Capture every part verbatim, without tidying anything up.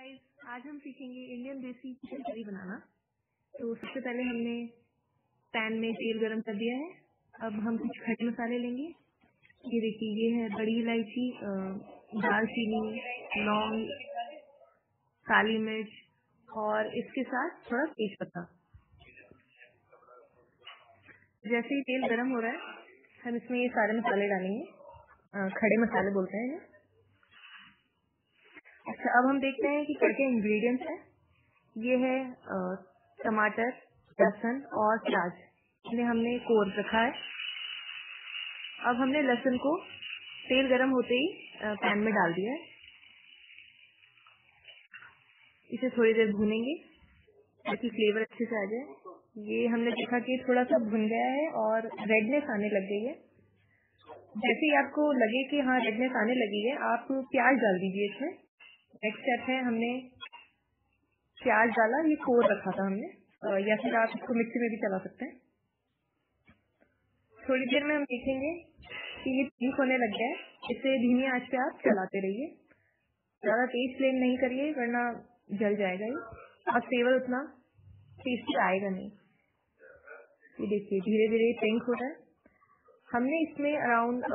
Guys, आज हम सीखेंगे इंडियन देसी चिकन करी बनाना। तो सबसे पहले हमने पैन में तेल गरम कर दिया है। अब हम कुछ खड़े मसाले लेंगे। ये देखिए, ये है बड़ी इलायची, दालचीनी, लौंग, काली मिर्च और इसके साथ थोड़ा तेज पत्ता। जैसे ही तेल गरम हो रहा है, हम इसमें ये सारे मसाले डालेंगे, खड़े मसाले बोलते हैं। अच्छा, अब हम देखते हैं कि क्या क्या इंग्रेडिएंट्स हैं। ये है आ, टमाटर, लहसुन और प्याज, इन्हें हमने कोर रखा है। अब हमने लहसुन को तेल गरम होते ही आ, पैन में डाल दिया है। इसे थोड़ी देर भूनेंगे ताकि फ्लेवर अच्छे से आ जाए। ये हमने देखा कि थोड़ा सा भुन गया है और रेडनेस आने लग गई है। जैसे ही आपको लगे कि हाँ, रेडनेस आने लगी है, आप प्याज डाल दीजिए इसमें। नेक्स्ट स्टेप है, हमने प्याज डाला, ये कोर रखा था हमने, या फिर आप इसको मिक्सी में भी चला सकते हैं। थोड़ी देर में हम देखेंगे कि ये ठीक होने लग गया है। इसे धीमी आंच पे आप चलाते रहिए, ज्यादा तेज फ्लेम नहीं करिए वरना जल जाएगा ये और फ्लेवर उतना टेस्टी आएगा नहीं। ये देखिए, धीरे धीरे पिंक हो रहा है। हमने इसमें अराउंड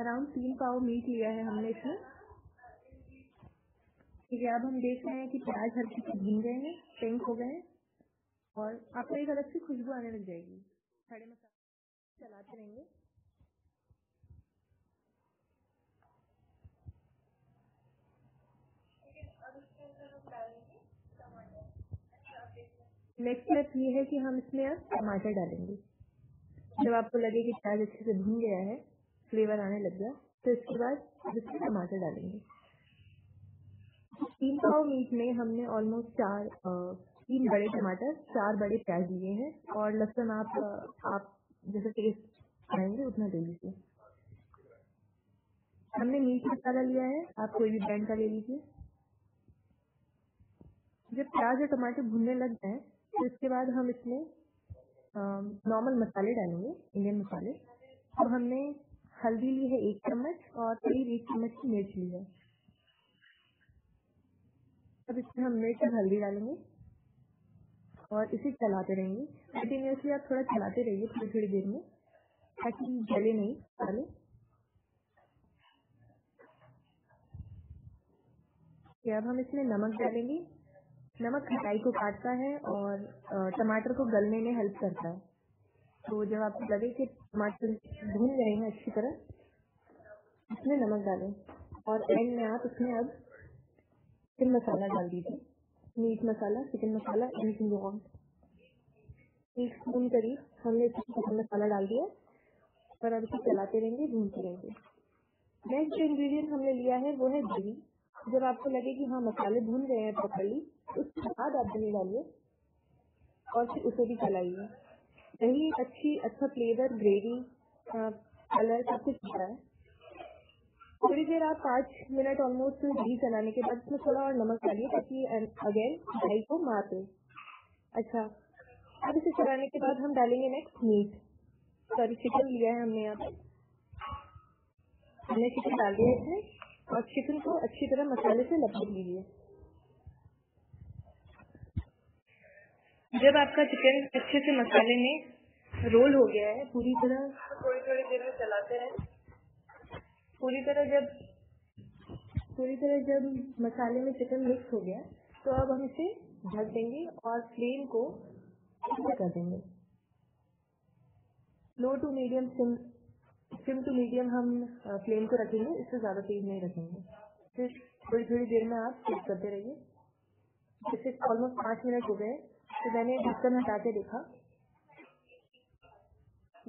अराउंड तीन पाव मीट लिया है हमने इसमें। ठीक है, अब हम देख रहे हैं कि प्याज हल्के से भून गए हैं, पिंक हो गए हैं और आपको एक अलग से खुशबू आने लग जाएगी। खड़े मसाले चलाते रहेंगे। नेक्स्ट स्टेप ये है कि हम इसमें अब टमाटर डालेंगे। जब आपको लगे कि प्याज अच्छे से भून गया है, फ्लेवर आने लग गया, तो इसके बाद इसमें टमाटर डालेंगे। तीन पाव मीट में हमने ऑलमोस्ट चार तीन बड़े टमाटर, चार बड़े प्याज लिए हैं और लहसुन आप आप जैसे टेस्ट खाएंगे उतना दे दीजिए। हमने मीट मसाला लिया है, आप कोई भी ब्रांड का ले लीजिए। जब प्याज और टमाटर भुनने लग जाए तो इसके बाद हम इसमें नॉर्मल मसाले डालेंगे, इंडियन मसाले। अब तो हमने हल्दी ली है एक चम्मच और करीब एक चम्मच की मिर्च ली है। अब इसमें हम मिर्च और हल्दी डालेंगे और इसे चलाते रहेंगे। कंटिन्यूसली आप थोड़ा चलाते रहिए थोड़ी थोड़ी देर में, ताकि जले नहीं मसाले। अब हम इसमें नमक डालेंगे। नमक खटाई को काटता है और टमाटर को गलने में हेल्प करता है। तो जब आपको लगे कि टमाटर भून गए हैं अच्छी तरह, इसमें नमक डालें और एंड में आप इसमें अब चिकन मसाला डाल दीजिए। Meat masala, chicken masala, anything you want. एक स्पून करीब हमने चिकन मसाला डाल दिया और अब इसे चलाते रहेंगे, भूनते रहेंगे। नेक्स्ट जो इंग्रेडिएंट हमने लिया है वो है दही। जब आपको लगे कि हाँ, मसाले भून गए हैं प्रॉपरली, उसके बाद आप दही डालिए और फिर उसे भी चलाइए। दही अच्छी अच्छा फ्लेवर, ग्रेवी, कलर सब कुछ होता है। थोड़ी देर आप पाँच मिनट ऑलमोस्ट दही चलाने के बाद इसमें थोड़ा और नमक डालिए ताकि अगेन दही को मार दे। अच्छा, अब इसे चलाने के बाद हम डालेंगे नेक्स्ट मीट, सॉरी चिकन लिया है हमने। यहाँ पे हमने चिकन डाल दिया इसमें और चिकन को अच्छी तरह मसाले से लपेट लीजिए। जब आपका चिकन अच्छे से मसाले में रोल हो गया है पूरी तरह, थोड़ी थोड़ी देर में चलाते रहें। पूरी तरह जब पूरी तरह जब मसाले में चिकन मिक्स हो गया, तो अब हम इसे ढक देंगे और फ्लेम को बंद कर देंगे। Low to medium sim sim to medium हम फ्लेम को रखेंगे, इससे ज्यादा तेज नहीं रखेंगे। फिर थोड़ी थोड़ी देर में आप चेक करते रहिए। जैसे ऑलमोस्ट पाँच मिनट हो गए तो मैंने ढक्कन हटाते देखा,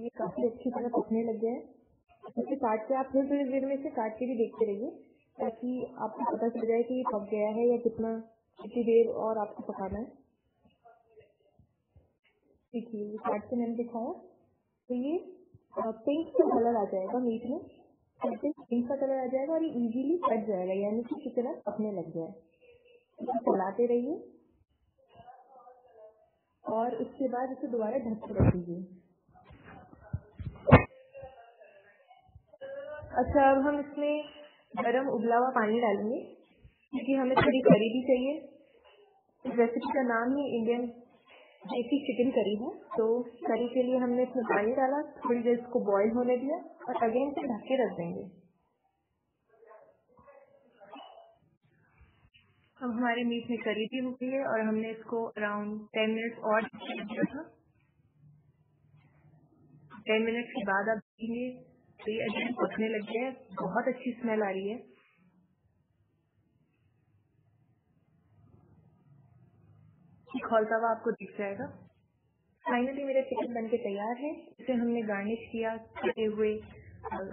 ये काफी अच्छी तरह पकने लग गया है। इसे काट के आप फिर थोड़ी देर में इसे काट के भी देखते रहिए ताकि आपको पता चल जाए कि ये पक गया है या कितना कितनी देर और आपको पकाना है। देखिए, ये काट के मैंने दिखाया तो ये पिंक का कलर आ जाएगा मीट में, पिंक का कलर आ जाएगा और ये इजीली कट जाएगा, यानी कि किसी तरह पकने लग गया है। चलाते रहिए और उसके बाद इसे दोबारा ढक कर रख दीजिए। अच्छा, अब हम इसमें गर्म उबला हुआ पानी डालेंगे क्योंकि हमें थोड़ी करी भी चाहिए। इस रेसिपी का नाम ही इंडियन देसी चिकन करी है। तो करी के लिए हमने इसमें पानी डाला, थोड़ी देर इसको बॉईल होने दिया और अगेन से ढक के रख देंगे। अब हमारे मीट में करी भी हो गई है और हमने इसको अराउंड टेन मिनट्स और दिया था। टेन मिनट्स के बाद आप देखेंगे तो ये अगेन पकने लग गया है, बहुत अच्छी स्मेल आ रही है। खोलता हुआ आपको दिख जाएगा। फाइनली मेरा चिकन बनके तैयार है। इसे हमने गार्निश किया कटे हुए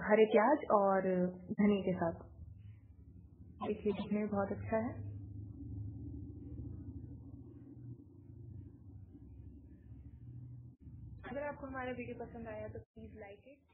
हरे प्याज और धनिया के साथ। देखिए दिखने में बहुत अच्छा है। अगर आपको हमारा वीडियो पसंद आया तो प्लीज लाइक इट।